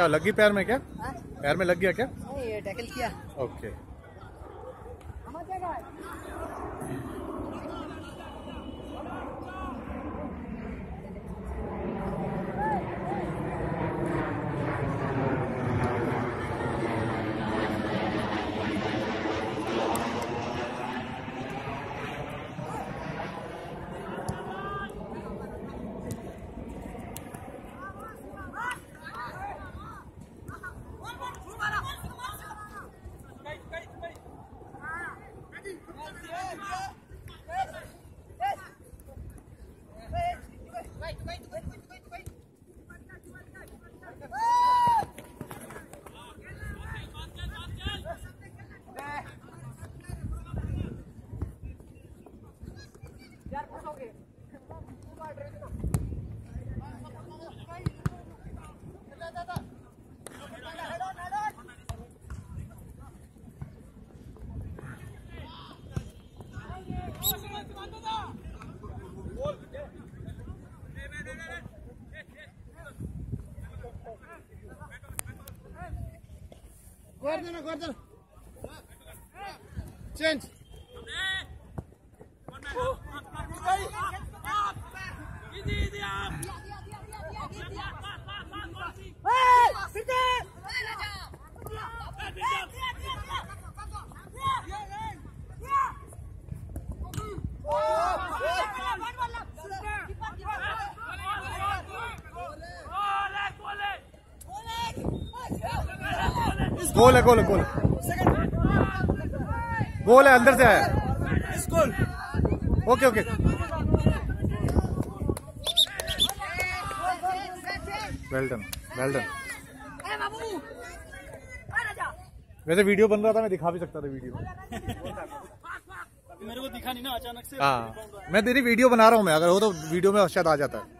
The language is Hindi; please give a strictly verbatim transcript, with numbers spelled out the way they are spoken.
क्या लग गई पैर में? क्या आ? पैर में लग गया क्या? ये टैकल किया। Okay, change. गोल है, गोल है, गोल गोल है, अंदर से आया goal. Okay okay, well done, well done. वैसे वीडियो बन रहा था, मैं दिखा भी सकता था वीडियो। मेरे को दिखा नहीं ना अचानक से। हाँ, मैं तेरी वीडियो बना रहा हूँ मैं, अगर हो तो वीडियो में शायद आ जाता है।